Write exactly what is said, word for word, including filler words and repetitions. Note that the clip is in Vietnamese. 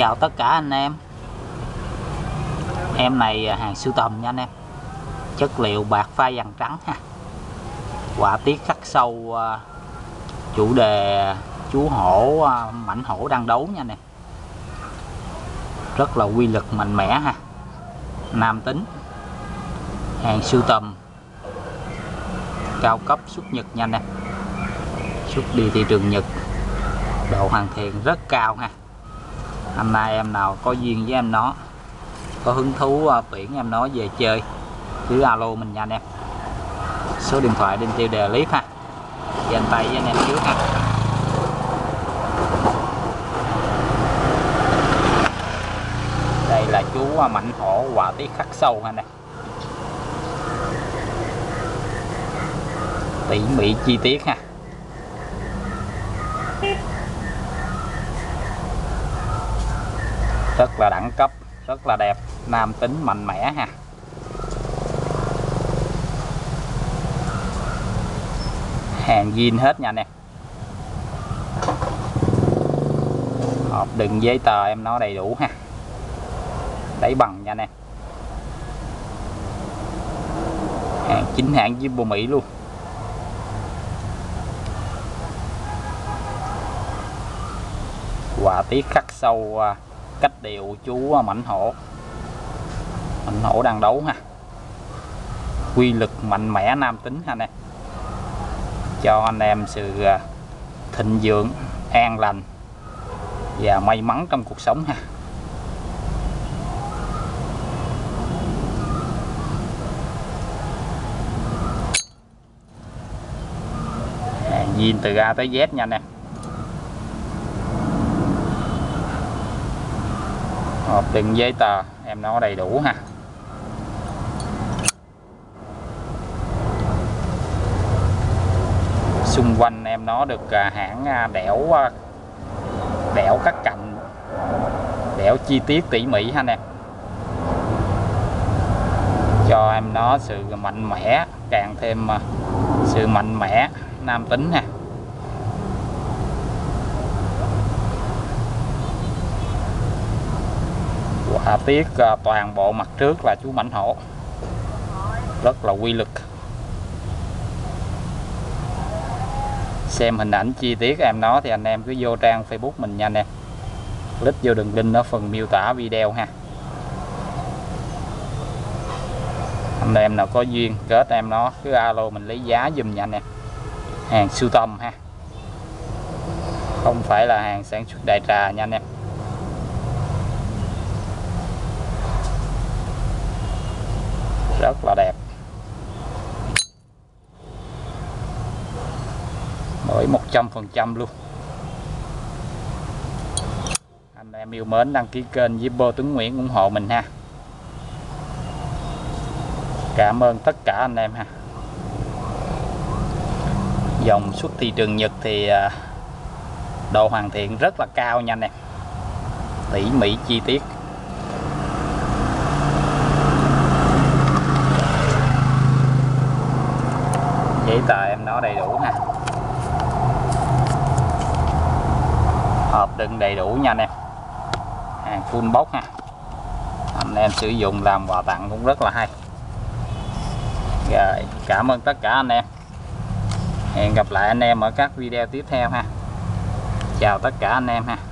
chào tất cả anh em. Em này hàng sưu tầm nha anh em. Chất liệu bạc pha vàng trắng ha. Họa tiết khắc sâu, chủ đề chú hổ, mãnh hổ đang đấu nha nè. Rất là uy lực mạnh mẽ ha. Nam tính. Hàng sưu tầm cao cấp xuất Nhật nha nè. Xuất đi thị trường Nhật. Độ hoàn thiện rất cao ha. Hôm nay em nào có duyên với em nó, có hứng thú tuyển em nó về chơi, cứ alo mình nha anh em. Số điện thoại trên tiêu đề clip ha. Dành tay với anh em trước ha. Đây là chú mãnh hổ họa tiết khắc sâu ha nè. Tỉ mỉ chi tiết ha. Rất là đẳng cấp, rất là đẹp, nam tính mạnh mẽ ha. Hàng zin hết nha anh em. Hộp đựng giấy tờ em nó đầy đủ ha. Đáy bằng nha anh em. Hàng chính hãng Zippo Mỹ luôn. Họa tiết khắc sâu, cách điệu chú mãnh hổ mãnh hổ đang đấu ha. Quy lực mạnh mẽ nam tính ha nè, cho anh em sự thịnh vượng, an lành và may mắn trong cuộc sống ha. Hàng zin từ A tới Z nha anh em. Hộp đựng giấy tờ em nó đầy đủ ha. Xung quanh em nó được hãng đẽo đẽo các cạnh, đẽo chi tiết tỉ mỉ ha anh em, cho em nó sự mạnh mẽ, càng thêm sự mạnh mẽ nam tính ha. Họa tiết toàn bộ mặt trước là chú mãnh hổ, rất là uy lực. Xem hình ảnh chi tiết em nó thì anh em cứ vô trang Facebook mình nha anh em. Click vô đường link ở phần miêu tả video ha. Anh em nào có duyên kết em nó cứ alo mình lấy giá giùm nha anh em. Hàng sưu tầm ha, không phải là hàng sản xuất đại trà nha anh em. Rất là đẹp. Mới một trăm phần trăm luôn. Anh em yêu mến đăng ký kênh Zippo Tuấn Nguyễn ủng hộ mình ha. Cảm ơn tất cả anh em ha. Dòng xuất thị trường Nhật thì độ hoàn thiện rất là cao nha anh em. Tỉ mỉ chi tiết. Giấy tờ em nó đầy đủ ha. Hộp đựng đầy đủ nha anh em. Hàng full box ha. Anh em sử dụng làm quà tặng cũng rất là hay. Rồi, cảm ơn tất cả anh em. Hẹn gặp lại anh em ở các video tiếp theo ha. Chào tất cả anh em ha.